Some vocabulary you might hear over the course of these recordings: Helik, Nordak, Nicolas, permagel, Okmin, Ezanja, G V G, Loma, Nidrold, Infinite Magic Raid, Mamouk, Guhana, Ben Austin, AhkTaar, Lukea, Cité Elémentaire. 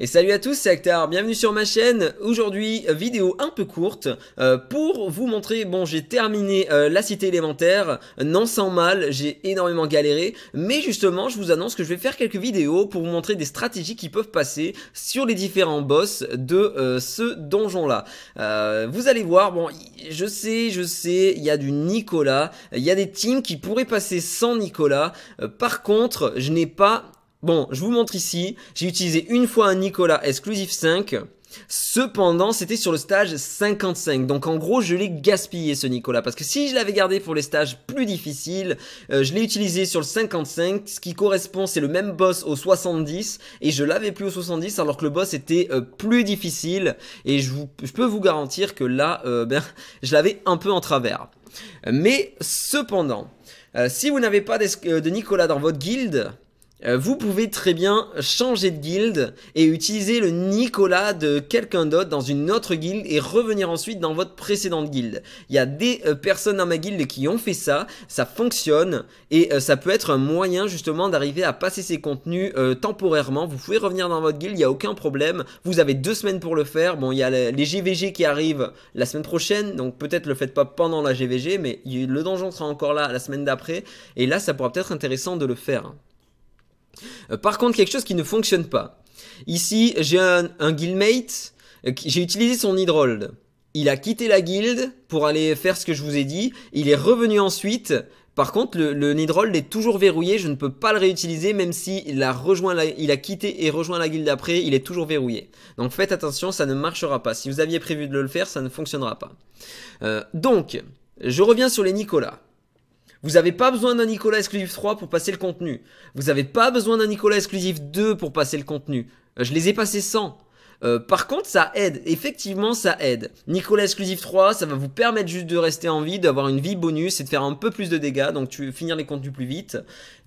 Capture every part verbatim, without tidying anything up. Et salut à tous, c'est AhkTaar, bienvenue sur ma chaîne. Aujourd'hui, vidéo un peu courte euh, pour vous montrer, bon j'ai terminé euh, la cité élémentaire, non sans mal, j'ai énormément galéré, mais justement je vous annonce que je vais faire quelques vidéos pour vous montrer des stratégies qui peuvent passer sur les différents boss de euh, ce donjon là. Euh, vous allez voir, bon je sais, je sais, il y a du Nicolas, il y a des teams qui pourraient passer sans Nicolas, euh, par contre je n'ai pas... Bon, je vous montre ici, j'ai utilisé une fois un Nicolas exclusif cinq, cependant c'était sur le stage cinquante-cinq, donc en gros je l'ai gaspillé ce Nicolas, parce que si je l'avais gardé pour les stages plus difficiles, euh, je l'ai utilisé sur le cinquante-cinq, ce qui correspond, c'est le même boss au soixante-dix, et je l'avais plus au soixante-dix alors que le boss était euh, plus difficile, et je, vous, je peux vous garantir que là, euh, ben, je l'avais un peu en travers. Mais cependant, euh, si vous n'avez pas de Nicolas dans votre guilde, vous pouvez très bien changer de guilde et utiliser le Nicolas de quelqu'un d'autre dans une autre guilde et revenir ensuite dans votre précédente guilde. Il y a des personnes dans ma guilde qui ont fait ça, ça fonctionne et ça peut être un moyen justement d'arriver à passer ces contenus euh, temporairement. Vous pouvez revenir dans votre guilde, il n'y a aucun problème, vous avez deux semaines pour le faire. Bon, il y a les G V G qui arrivent la semaine prochaine, donc peut-être le faites pas pendant la G V G, mais le donjon sera encore là la semaine d'après et là ça pourra peut-être intéressant de le faire. Par contre, quelque chose qui ne fonctionne pas. Ici, j'ai un, un guildmate, j'ai utilisé son Nidrold. Il a quitté la guilde pour aller faire ce que je vous ai dit. Il est revenu ensuite. Par contre, le, le Nidrold est toujours verrouillé. Je ne peux pas le réutiliser, même s'il a rejoint la, il a quitté et rejoint la guilde après. Il est toujours verrouillé. Donc faites attention, ça ne marchera pas. Si vous aviez prévu de le faire, ça ne fonctionnera pas. Euh, donc, je reviens sur les Nicolas. Vous n'avez pas besoin d'un Nicolas exclusif trois pour passer le contenu. Vous n'avez pas besoin d'un Nicolas exclusif deux pour passer le contenu. Je les ai passés sans. Euh, par contre, ça aide. Effectivement, ça aide. Nicolas exclusif trois, ça va vous permettre juste de rester en vie, d'avoir une vie bonus et de faire un peu plus de dégâts. Donc, tu veux finir les contenus plus vite.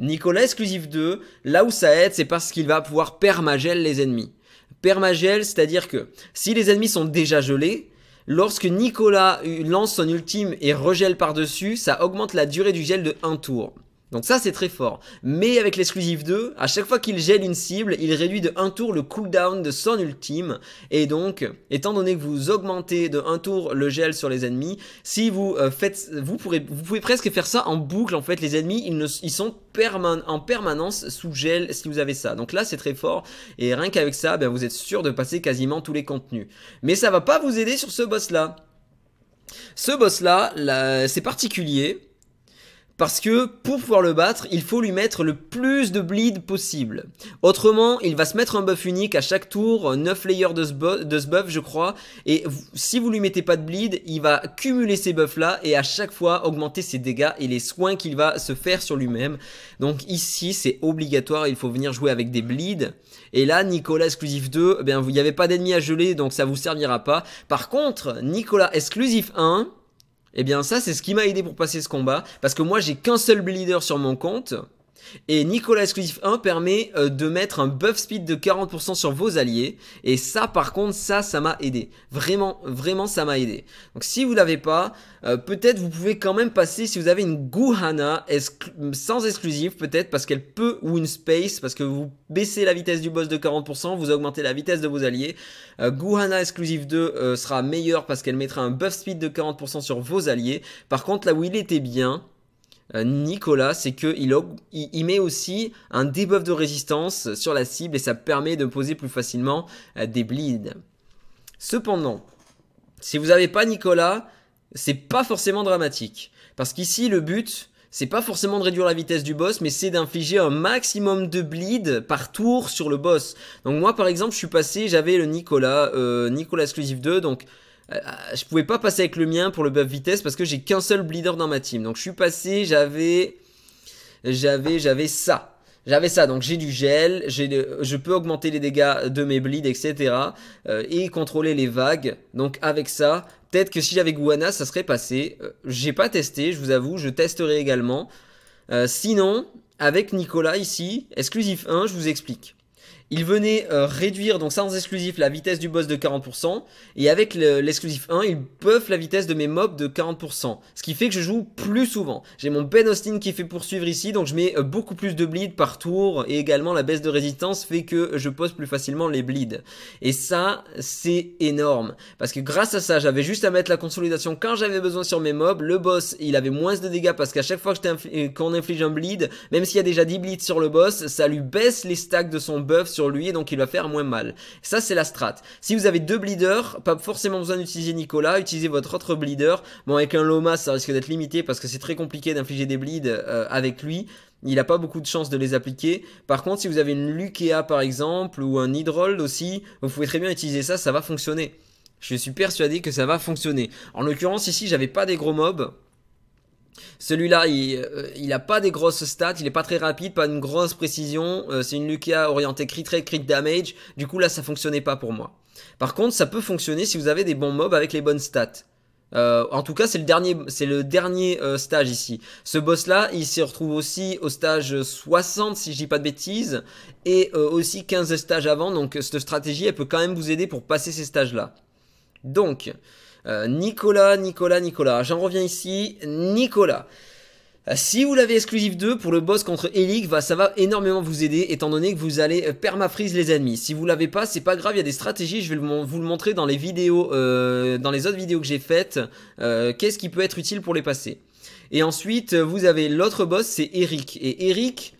Nicolas exclusif deux, là où ça aide, c'est parce qu'il va pouvoir permagel les ennemis. Permagel, c'est-à-dire que si les ennemis sont déjà gelés, lorsque Nicolas lance son ultime et regèle par-dessus, ça augmente la durée du gel de un tour. Donc ça, c'est très fort. Mais avec l'exclusif deux, à chaque fois qu'il gèle une cible, il réduit de un tour le cooldown de son ultime. Et donc, étant donné que vous augmentez de un tour le gel sur les ennemis, si vous euh, faites, vous, pourrez, vous pouvez presque faire ça en boucle. En fait, les ennemis, ils, ne, ils sont perman- en permanence sous gel si vous avez ça. Donc là, c'est très fort. Et rien qu'avec ça, ben, vous êtes sûr de passer quasiment tous les contenus. Mais ça va pas vous aider sur ce boss-là. Ce boss-là, là, c'est particulier. Parce que pour pouvoir le battre, il faut lui mettre le plus de bleed possible. Autrement, il va se mettre un buff unique à chaque tour, neuf layers de ce buff je crois. Et si vous lui mettez pas de bleed, il va cumuler ces buffs là et à chaque fois augmenter ses dégâts et les soins qu'il va se faire sur lui-même. Donc ici c'est obligatoire, il faut venir jouer avec des bleeds. Et là Nicolas exclusif deux, eh bien, il n'y avait pas d'ennemis à geler donc ça vous servira pas. Par contre, Nicolas exclusif un... Et eh bien ça c'est ce qui m'a aidé pour passer ce combat. Parce que moi j'ai qu'un seul bleeder sur mon compte. Et Nicolas exclusif un permet euh, de mettre un buff speed de quarante pour cent sur vos alliés. Et ça par contre ça ça m'a aidé. Vraiment vraiment ça m'a aidé. Donc si vous l'avez pas, euh, peut-être vous pouvez quand même passer si vous avez une Guhana exclu sans exclusif peut-être parce qu'elle peut, ou une space parce que vous baissez la vitesse du boss de quarante pour cent, vous augmentez la vitesse de vos alliés. Euh, Guhana exclusif deux euh, sera meilleure parce qu'elle mettra un buff speed de quarante pour cent sur vos alliés. Par contre là où il était bien Nicolas, c'est qu'il il met aussi un debuff de résistance sur la cible et ça permet de poser plus facilement des bleeds. Cependant, si vous n'avez pas Nicolas, c'est pas forcément dramatique. Parce qu'ici, le but, c'est pas forcément de réduire la vitesse du boss, mais c'est d'infliger un maximum de bleed par tour sur le boss. Donc moi, par exemple, je suis passé, j'avais le Nicolas, euh, Nicolas exclusif deux, donc... je pouvais pas passer avec le mien pour le buff vitesse parce que j'ai qu'un seul bleeder dans ma team. Donc je suis passé, j'avais j'avais j'avais ça. J'avais ça, donc j'ai du gel, j'ai, je peux augmenter les dégâts de mes bleeds, et cetera. Euh, et contrôler les vagues. Donc avec ça, peut-être que si j'avais Guhana, ça serait passé. Euh, j'ai pas testé, je vous avoue, je testerai également. Euh, sinon, avec Nicolas ici, exclusif un, je vous explique. il venait euh, réduire, donc sans exclusif, la vitesse du boss de quarante pour cent. Et avec l'exclusif un, il buff la vitesse de mes mobs de quarante pour cent. Ce qui fait que je joue plus souvent. J'ai mon Ben Austin qui fait poursuivre ici, donc je mets euh, beaucoup plus de bleed par tour. Et également la baisse de résistance fait que je pose plus facilement les bleeds. Et ça, c'est énorme. Parce que grâce à ça, j'avais juste à mettre la consolidation quand j'avais besoin sur mes mobs. Le boss, il avait moins de dégâts parce qu'à chaque fois qu'on inflige un bleed, même s'il y a déjà dix bleeds sur le boss, ça lui baisse les stacks de son buff sur lui et donc il va faire moins mal. Ça, c'est la strat. Si vous avez deux bleeders, pas forcément besoin d'utiliser Nicolas, utilisez votre autre bleeder. Bon, avec un Loma, ça risque d'être limité parce que c'est très compliqué d'infliger des bleeds euh, avec lui. Il n'a pas beaucoup de chances de les appliquer. Par contre, si vous avez une Lukea par exemple ou un Nidrold aussi, vous pouvez très bien utiliser ça, ça va fonctionner. Je suis persuadé que ça va fonctionner. En l'occurrence, ici, j'avais pas des gros mobs. Celui-là, il, euh, il a pas des grosses stats, il est pas très rapide, pas une grosse précision. Euh, c'est une Lukea orientée crit rate, crit damage. Du coup, là, ça fonctionnait pas pour moi. Par contre, ça peut fonctionner si vous avez des bons mobs avec les bonnes stats. Euh, en tout cas, c'est le dernier, c'est le dernier euh, stage ici. Ce boss-là, il se retrouve aussi au stage soixante, si je dis pas de bêtises, et euh, aussi quinze stages avant. Donc, cette stratégie, elle peut quand même vous aider pour passer ces stages-là. Donc... Euh, Nicolas, Nicolas, Nicolas, j'en reviens ici, Nicolas. Si vous l'avez exclusif deux pour le boss contre Helik, bah, ça va énormément vous aider étant donné que vous allez permafreeze les ennemis. Si vous l'avez pas, c'est pas grave, il y a des stratégies, je vais vous le montrer dans les vidéos, euh, dans les autres vidéos que j'ai faites, euh, qu'est-ce qui peut être utile pour les passer. Et ensuite, vous avez l'autre boss, c'est Helik. Et Helik,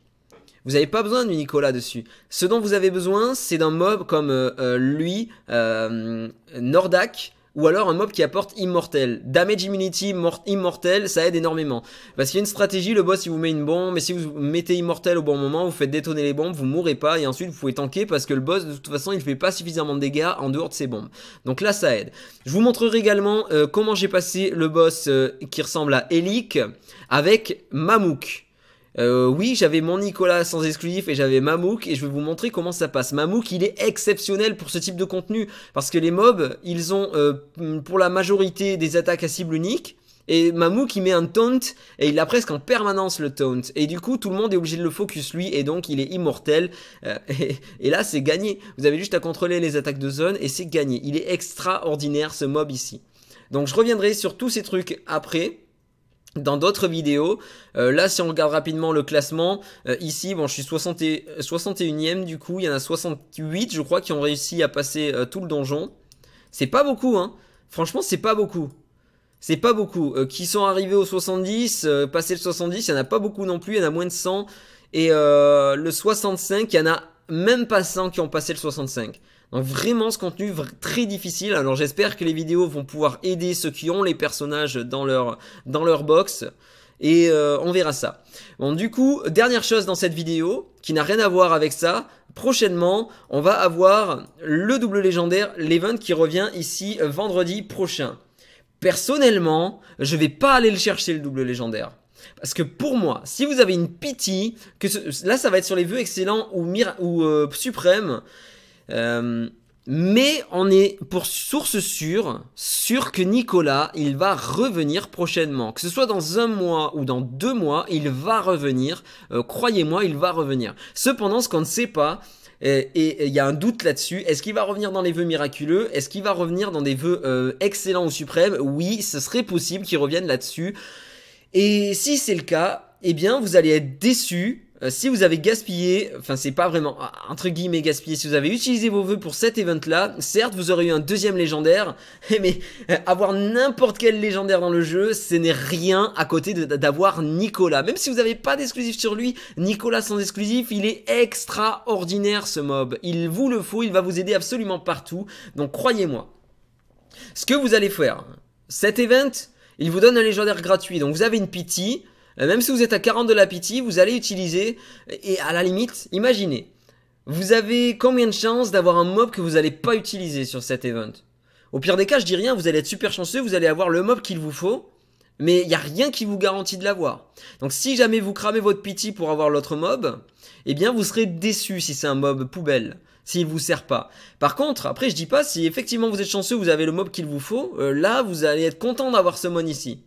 vous n'avez pas besoin de Nicolas dessus. Ce dont vous avez besoin, c'est d'un mob comme euh, lui, euh, Nordak. Ou alors un mob qui apporte immortel. Damage immunity, immortel, ça aide énormément. Parce qu'il y a une stratégie, le boss il vous met une bombe, mais si vous mettez immortel au bon moment, vous faites détonner les bombes, vous mourrez pas, et ensuite vous pouvez tanker parce que le boss de toute façon il fait pas suffisamment de dégâts en dehors de ses bombes. Donc là ça aide. Je vous montrerai également euh, comment j'ai passé le boss euh, qui ressemble à Helik avec Mamouk. Euh, oui, j'avais mon Nicolas sans exclusif et j'avais Mamouk et je vais vous montrer comment ça passe. Mamouk, il est exceptionnel pour ce type de contenu parce que les mobs, ils ont euh, pour la majorité des attaques à cible unique. Et Mamouk, il met un taunt et il a presque en permanence le taunt. Et du coup, tout le monde est obligé de le focus lui et donc il est immortel. Euh, et, et là, c'est gagné. Vous avez juste à contrôler les attaques de zone et c'est gagné. Il est extraordinaire ce mob ici. Donc je reviendrai sur tous ces trucs après. Dans d'autres vidéos, euh, là si on regarde rapidement le classement, euh, ici bon je suis soixante et unième du coup, il y en a soixante-huit je crois qui ont réussi à passer euh, tout le donjon. C'est pas beaucoup hein, franchement c'est pas beaucoup. C'est pas beaucoup, euh, qui sont arrivés au soixante-dix, euh, passé le soixante-dix, il y en a pas beaucoup non plus, il y en a moins de cent. Et euh, le soixante-cinq, il y en a même pas cent qui ont passé le soixante-cinq. Donc vraiment ce contenu très difficile. Alors j'espère que les vidéos vont pouvoir aider ceux qui ont les personnages dans leur, dans leur box. Et euh, on verra ça. Bon du coup, dernière chose dans cette vidéo, qui n'a rien à voir avec ça. Prochainement, on va avoir le double légendaire, l'event qui revient ici vendredi prochain. Personnellement, je vais pas aller le chercher le double légendaire. Parce que pour moi, si vous avez une pity, que ce, là ça va être sur les vœux excellents ou, mira, ou euh, suprême. Euh, mais on est pour source sûre, sûr que Nicolas, il va revenir prochainement. Que ce soit dans un mois ou dans deux mois, il va revenir. Euh, croyez-moi, il va revenir. Cependant, ce qu'on ne sait pas, et il y a un doute là-dessus, est-ce qu'il va revenir dans les vœux miraculeux? Est-ce qu'il va revenir dans des vœux euh, excellents ou suprêmes? Oui, ce serait possible qu'il revienne là-dessus. Et si c'est le cas, eh bien, vous allez être déçus. Si vous avez gaspillé, enfin c'est pas vraiment entre guillemets gaspillé, si vous avez utilisé vos vœux pour cet event là, certes vous aurez eu un deuxième légendaire, mais avoir n'importe quel légendaire dans le jeu, ce n'est rien à côté d'avoir Nicolas. Même si vous n'avez pas d'exclusif sur lui, Nicolas sans exclusif, il est extraordinaire ce mob. Il vous le faut, il va vous aider absolument partout, donc croyez-moi. Ce que vous allez faire, cet event, il vous donne un légendaire gratuit, donc vous avez une pity. Même si vous êtes à quarante de la pity, vous allez utiliser, et à la limite, imaginez, vous avez combien de chances d'avoir un mob que vous n'allez pas utiliser sur cet event? Au pire des cas, je dis rien, vous allez être super chanceux, vous allez avoir le mob qu'il vous faut, mais il n'y a rien qui vous garantit de l'avoir. Donc si jamais vous cramez votre pity pour avoir l'autre mob, eh bien vous serez déçu si c'est un mob poubelle, s'il vous sert pas. Par contre, après je dis pas, si effectivement vous êtes chanceux, vous avez le mob qu'il vous faut, euh, là vous allez être content d'avoir ce mon ici.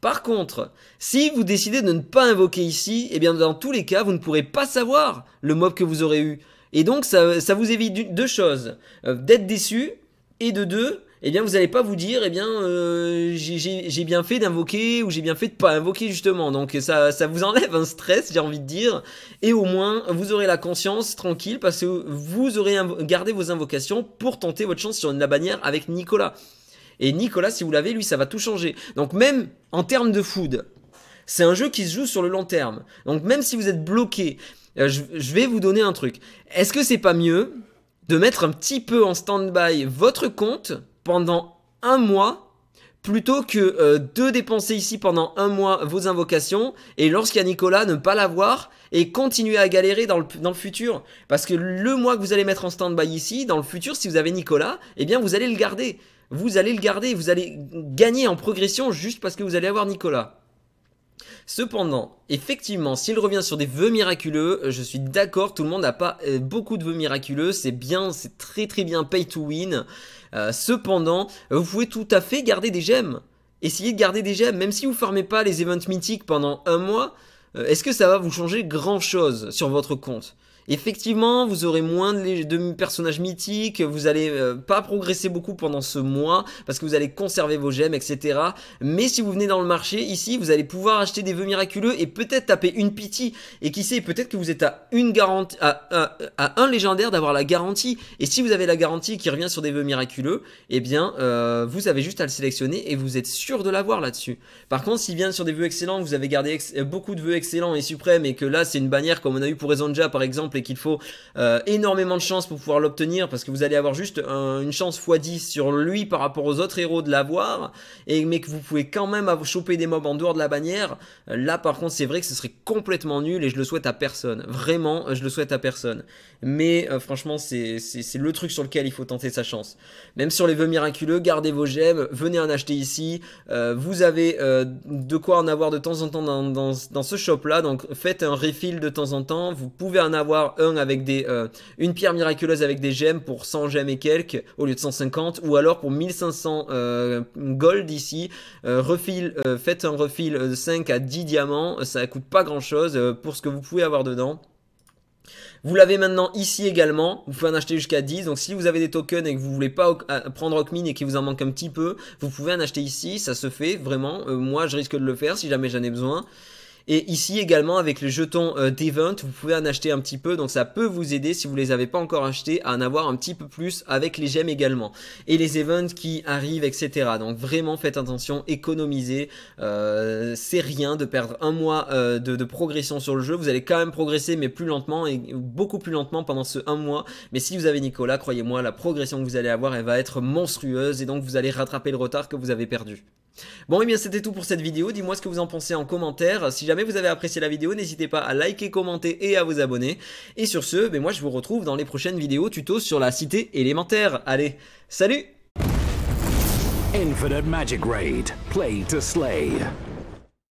Par contre, si vous décidez de ne pas invoquer ici, eh bien dans tous les cas, vous ne pourrez pas savoir le mob que vous aurez eu. Et donc ça, ça vous évite deux choses, euh, d'être déçu, et de deux, eh bien vous n'allez pas vous dire, eh bien euh, j'ai bien fait d'invoquer ou j'ai bien fait de pas invoquer justement. Donc ça, ça vous enlève un stress, j'ai envie de dire, et au moins vous aurez la conscience tranquille parce que vous aurez gardé vos invocations pour tenter votre chance sur la bannière avec Nicolas. Et Nicolas, si vous l'avez, lui, ça va tout changer. Donc même en termes de food, c'est un jeu qui se joue sur le long terme. Donc même si vous êtes bloqué, euh, je, je vais vous donner un truc. Est-ce que c'est pas mieux de mettre un petit peu en stand-by votre compte pendant un mois plutôt que euh, de dépenser ici pendant un mois vos invocations et lorsqu'il y a Nicolas, ne pas l'avoir et continuer à galérer dans le, dans le futur? Parce que le mois que vous allez mettre en stand-by ici, dans le futur, si vous avez Nicolas, eh bien vous allez le garder. Vous allez le garder, vous allez gagner en progression juste parce que vous allez avoir Nicolas. Cependant, effectivement, s'il revient sur des vœux miraculeux, je suis d'accord, tout le monde n'a pas euh, beaucoup de vœux miraculeux, c'est bien, c'est très très bien pay to win. Euh, cependant, vous pouvez tout à fait garder des gemmes. Essayez de garder des gemmes, même si vous ne farmez pas les events mythiques pendant un mois, euh, est-ce que ça va vous changer grand chose sur votre compte ? Effectivement, vous aurez moins de, de personnages mythiques, vous allez euh, pas progresser beaucoup pendant ce mois parce que vous allez conserver vos gemmes, et cetera. Mais si vous venez dans le marché, ici, vous allez pouvoir acheter des vœux miraculeux et peut-être taper une pity. Et qui sait, peut-être que vous êtes à une garantie, à, à, à un légendaire d'avoir la garantie. Et si vous avez la garantie qui revient sur des vœux miraculeux, eh bien, euh, vous avez juste à le sélectionner et vous êtes sûr de l'avoir là-dessus. Par contre, s'il vient sur des vœux excellents, vous avez gardé ex beaucoup de vœux excellents et suprêmes et que là, c'est une bannière comme on a eu pour Ezanja, par exemple, et qu'il faut euh, énormément de chance pour pouvoir l'obtenir parce que vous allez avoir juste un, une chance fois dix sur lui par rapport aux autres héros de l'avoir, et mais que vous pouvez quand même choper des mobs en dehors de la bannière. Là par contre c'est vrai que ce serait complètement nul et je le souhaite à personne, vraiment je le souhaite à personne, mais euh, franchement c'est le truc sur lequel il faut tenter sa chance. Même sur les vœux miraculeux, gardez vos gemmes, venez en acheter ici, euh, vous avez euh, de quoi en avoir de temps en temps dans, dans, dans ce shop là, donc faites un refill de temps en temps, vous pouvez en avoir un avec des, euh, une pierre miraculeuse avec des gemmes pour cent gemmes et quelques au lieu de cent cinquante, ou alors pour mille cinq cents euh, gold ici, euh, refill, euh, faites un refill de cinq à dix diamants, ça coûte pas grand chose euh, pour ce que vous pouvez avoir dedans. Vous l'avez maintenant ici également, vous pouvez en acheter jusqu'à dix, donc si vous avez des tokens et que vous voulez pas prendre Okmin et qu'il vous en manque un petit peu, vous pouvez en acheter ici, ça se fait vraiment, euh, moi je risque de le faire si jamais j'en ai besoin. Et ici également avec les jetons euh, d'event, vous pouvez en acheter un petit peu, donc ça peut vous aider si vous les avez pas encore achetés à en avoir un petit peu plus avec les gemmes également. Et les events qui arrivent, et cetera. Donc vraiment faites attention, économisez, euh, c'est rien de perdre un mois euh, de, de progression sur le jeu, vous allez quand même progresser mais plus lentement et beaucoup plus lentement pendant ce un mois. Mais si vous avez Nicolas, croyez-moi, la progression que vous allez avoir elle va être monstrueuse et donc vous allez rattraper le retard que vous avez perdu. Bon et bien c'était tout pour cette vidéo, dis-moi ce que vous en pensez en commentaire, si jamais vous avez apprécié la vidéo n'hésitez pas à liker, commenter et à vous abonner. Et sur ce, ben moi je vous retrouve dans les prochaines vidéos tutos sur la cité élémentaire. Allez, salut! Infinite Magic Raid, play to slay.